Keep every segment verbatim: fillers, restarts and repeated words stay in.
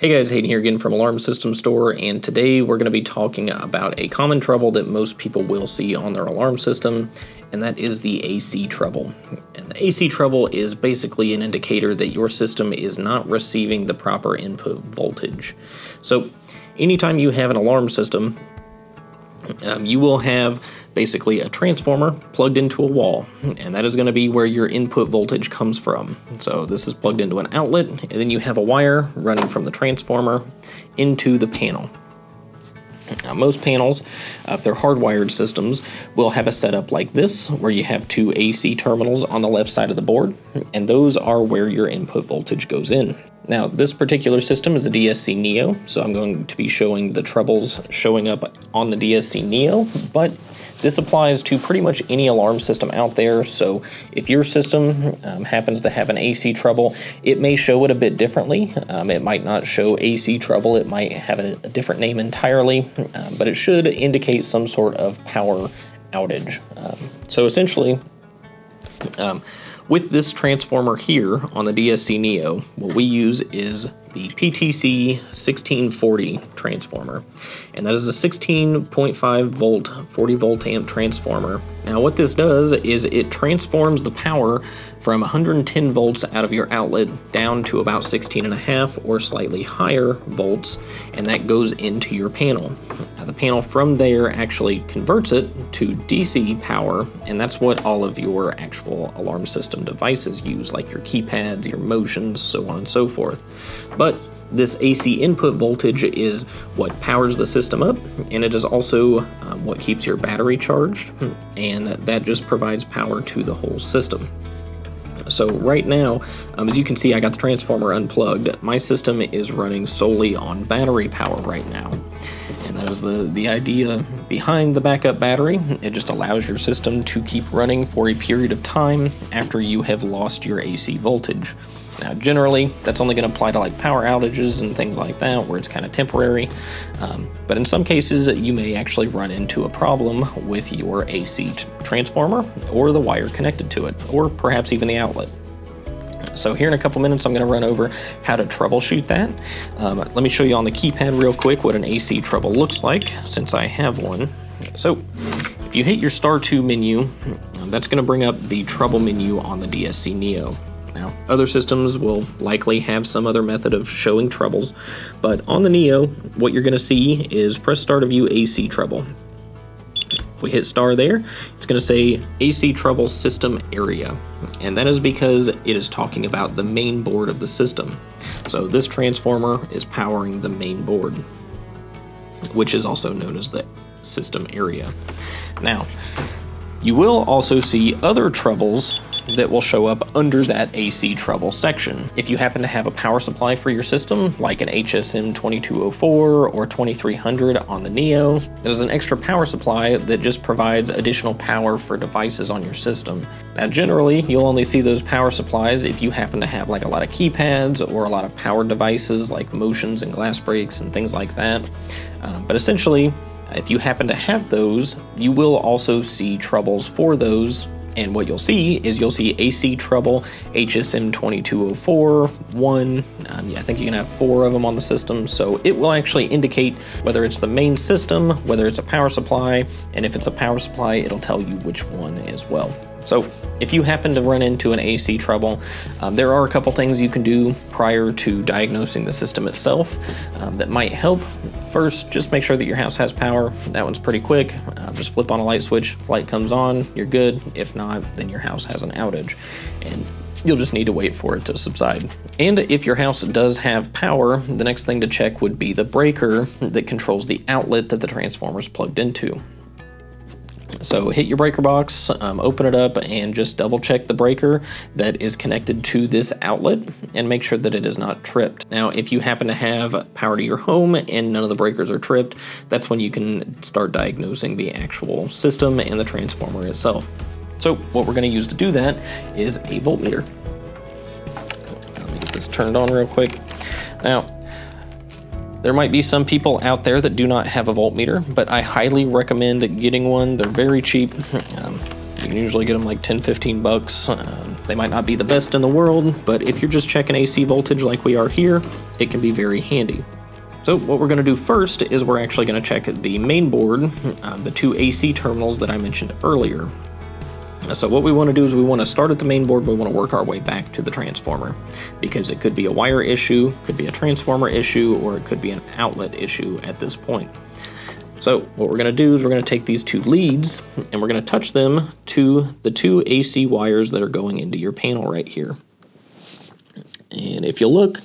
Hey guys, Hayden here again from Alarm System Store, and today we're going to be talking about a common trouble that most people will see on their alarm system, and that is the A C trouble. And the A C trouble is basically an indicator that your system is not receiving the proper input voltage. So anytime you have an alarm system, um, you will have basically a transformer plugged into a wall, and that is going to be where your input voltage comes from. So this is plugged into an outlet, and then you have a wire running from the transformer into the panel. Now, most panels, uh, if they're hardwired systems, will have a setup like this, where you have two A C terminals on the left side of the board, and those are where your input voltage goes in. Now, this particular system is a D S C Neo, so I'm going to be showing the troubles showing up on the D S C Neo, but this applies to pretty much any alarm system out there. So if your system um, happens to have an A C trouble, it may show it a bit differently. Um, it might not show A C trouble, it might have a, a different name entirely, um, but it should indicate some sort of power outage. Um, so essentially, um, with this transformer here on the D S C Neo, what we use is the P T C sixteen forty transformer, and that is a sixteen point five volt, forty volt amp transformer. Now what this does is it transforms the power from one hundred ten volts out of your outlet down to about sixteen and a half or slightly higher volts, and that goes into your panel. Now, the panel from there actually converts it to D C power, and that's what all of your actual alarm system devices use, like your keypads, your motions, so on and so forth. But this A C input voltage is what powers the system up, and it is also um, what keeps your battery charged, and that just provides power to the whole system. So right now, um, as you can see, I got the transformer unplugged. My system is running solely on battery power right now. And that is the, the idea behind the backup battery. It just allows your system to keep running for a period of time after you have lost your A C voltage. Now, generally, that's only going to apply to like power outages and things like that, where it's kind of temporary. Um, but in some cases, you may actually run into a problem with your A C transformer or the wire connected to it, or perhaps even the outlet. So here in a couple minutes, I'm going to run over how to troubleshoot that. Um, let me show you on the keypad real quick what an A C trouble looks like, since I have one. So if you hit your star two menu, that's going to bring up the trouble menu on the D S C Neo. Now, other systems will likely have some other method of showing troubles, but on the Neo, what you're going to see is press star to view A C trouble. If we hit star there, it's going to say A C trouble system area, and that is because it is talking about the main board of the system. So this transformer is powering the main board, which is also known as the system area. Now, you will also see other troubles that will show up under that A C trouble section. If you happen to have a power supply for your system, like an H S M twenty-two oh four or twenty-three hundred on the Neo, there's an extra power supply that just provides additional power for devices on your system. Now, generally, you'll only see those power supplies if you happen to have like a lot of keypads or a lot of power devices like motions and glass breaks and things like that. Uh, but essentially, if you happen to have those, you will also see troubles for those. And what you'll see is you'll see A C trouble, H S M twenty-two oh four, one, um, yeah, I think you can have four of them on the system. So it will actually indicate whether it's the main system, whether it's a power supply, and if it's a power supply, it'll tell you which one as well. So if you happen to run into an A C trouble, um, there are a couple things you can do prior to diagnosing the system itself um, that might help. First, just make sure that your house has power. That one's pretty quick. Uh, just flip on a light switch. If light comes on, you're good. If not, then your house has an outage, and you'll just need to wait for it to subside. And if your house does have power, the next thing to check would be the breaker that controls the outlet that the transformer is plugged into. So hit your breaker box, um, open it up, and just double check the breaker that is connected to this outlet and make sure that it is not tripped. Now, if you happen to have power to your home and none of the breakers are tripped, that's when you can start diagnosing the actual system and the transformer itself. So what we're going to use to do that is a voltmeter. Let me get this turned on real quick. Now, there might be some people out there that do not have a voltmeter, but I highly recommend getting one. They're very cheap. Um, You can usually get them like ten, fifteen bucks. Um, they might not be the best in the world, but if you're just checking A C voltage like we are here, it can be very handy. So what we're going to do first is we're actually going to check the main board, uh, the two A C terminals that I mentioned earlier. So what we want to do is we want to start at the main board, we want to work our way back to the transformer, because it could be a wire issue, could be a transformer issue, or it could be an outlet issue at this point. So what we're going to do is we're going to take these two leads and we're going to touch them to the two A C wires that are going into your panel right here. And if you look,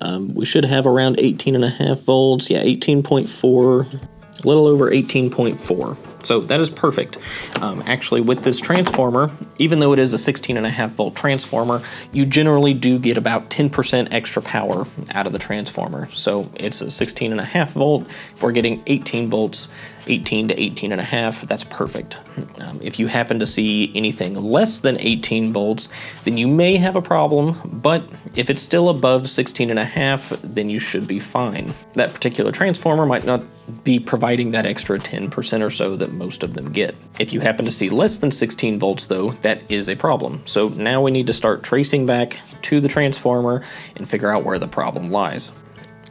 Um, we should have around eighteen and a half volts. Yeah, eighteen point four, a little over eighteen point four. So that is perfect. Um, actually, with this transformer, even though it is a sixteen and a half volt transformer, you generally do get about ten percent extra power out of the transformer. So it's a sixteen and a half volt. If we're getting eighteen volts, eighteen to eighteen and a half, that's perfect. Um, if you happen to see anything less than eighteen volts, then you may have a problem, but if it's still above sixteen and a half, then you should be fine. That particular transformer might not be providing that extra ten percent or so that most of them get. If you happen to see less than sixteen volts though, that is a problem. So now we need to start tracing back to the transformer and figure out where the problem lies.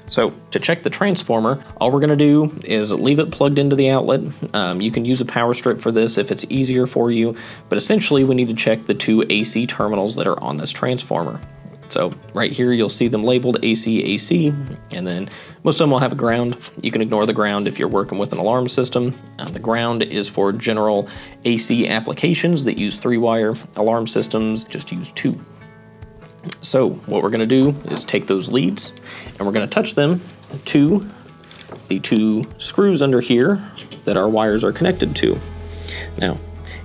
So to check the transformer, all we're going to do is leave it plugged into the outlet. Um, you can use a power strip for this if it's easier for you, but essentially we need to check the two A C terminals that are on this transformer. So right here you'll see them labeled A C, A C, and then most of them will have a ground. You can ignore the ground if you're working with an alarm system. Uh, the ground is for general A C applications that use three-wire. Alarm systems just use two. So what we're going to do is take those leads and we're going to touch them to the two screws under here that our wires are connected to. Now,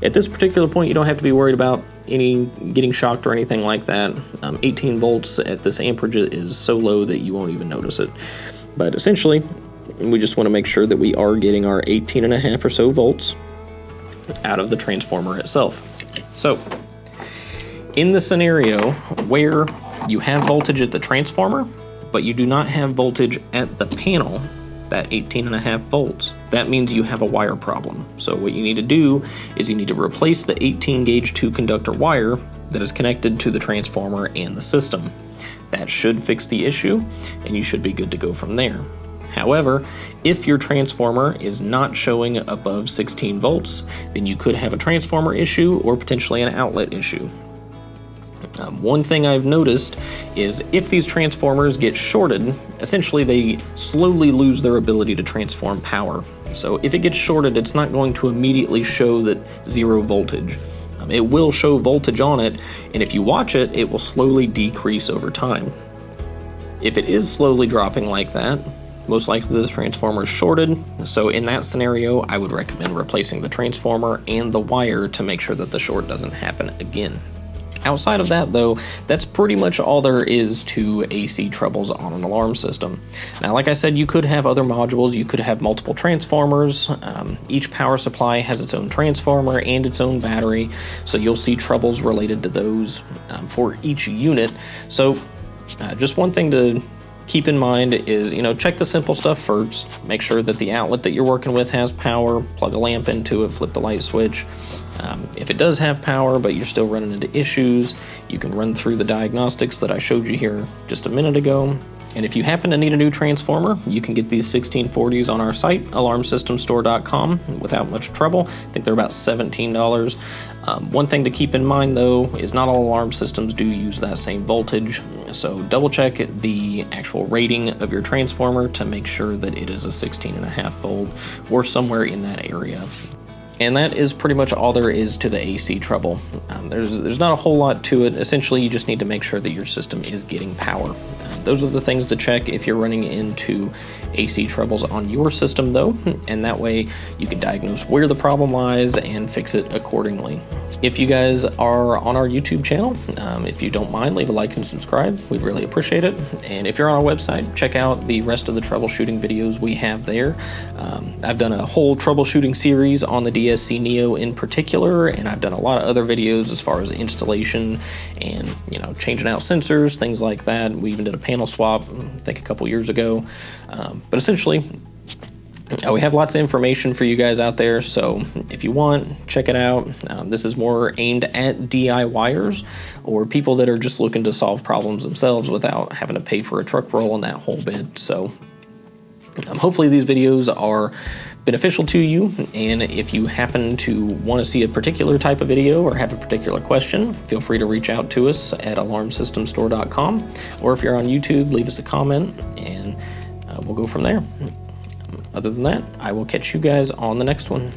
at this particular point, you don't have to be worried about any getting shocked or anything like that. Um, eighteen volts at this amperage is so low that you won't even notice it. But essentially, we just want to make sure that we are getting our eighteen and a half or so volts out of the transformer itself. So in the scenario where you have voltage at the transformer, but you do not have voltage at the panel, that eighteen and a half volts, that means you have a wire problem. So what you need to do is you need to replace the eighteen gauge two conductor wire that is connected to the transformer and the system. That should fix the issue and you should be good to go from there. However, if your transformer is not showing above sixteen volts, then you could have a transformer issue or potentially an outlet issue. Um, one thing I've noticed is if these transformers get shorted, essentially they slowly lose their ability to transform power. So if it gets shorted, it's not going to immediately show that zero voltage. Um, it will show voltage on it, and if you watch it, it will slowly decrease over time. If it is slowly dropping like that, most likely the transformer is shorted, so in that scenario, I would recommend replacing the transformer and the wire to make sure that the short doesn't happen again. Outside of that though, that's pretty much all there is to A C troubles on an alarm system. Now, like I said, you could have other modules, you could have multiple transformers. Um, each power supply has its own transformer and its own battery, so you'll see troubles related to those um, for each unit. So uh, just one thing to keep in mind is, you know, check the simple stuff first. Make sure that the outlet that you're working with has power, plug a lamp into it, flip the light switch. Um, if it does have power, but you're still running into issues, you can run through the diagnostics that I showed you here just a minute ago. And if you happen to need a new transformer, you can get these sixteen forties on our site, alarm system store dot com, without much trouble. I think they're about seventeen dollars. Um, one thing to keep in mind though is not all alarm systems do use that same voltage, so double check the actual rating of your transformer to make sure that it is a sixteen and a half volt or somewhere in that area. And that is pretty much all there is to the A C trouble. Um, there's, there's not a whole lot to it. Essentially, you just need to make sure that your system is getting power. Um, those are the things to check if you're running into A C troubles on your system though, and that way you can diagnose where the problem lies and fix it accordingly. If you guys are on our YouTube channel, um, if you don't mind, leave a like and subscribe. We'd really appreciate it. And if you're on our website, check out the rest of the troubleshooting videos we have there. Um, I've done a whole troubleshooting series on the D S C Neo in particular, and I've done a lot of other videos as far as installation and, you know, changing out sensors, things like that. We even did a panel swap, I think a couple years ago. Um, but essentially, Uh, we have lots of information for you guys out there, so if you want, check it out. Um, this is more aimed at DIYers or people that are just looking to solve problems themselves without having to pay for a truck roll and that whole bit. So um, hopefully these videos are beneficial to you, and if you happen to want to see a particular type of video or have a particular question, feel free to reach out to us at alarm system store dot com, or if you're on YouTube, leave us a comment and uh, we'll go from there. Other than that, I will catch you guys on the next one.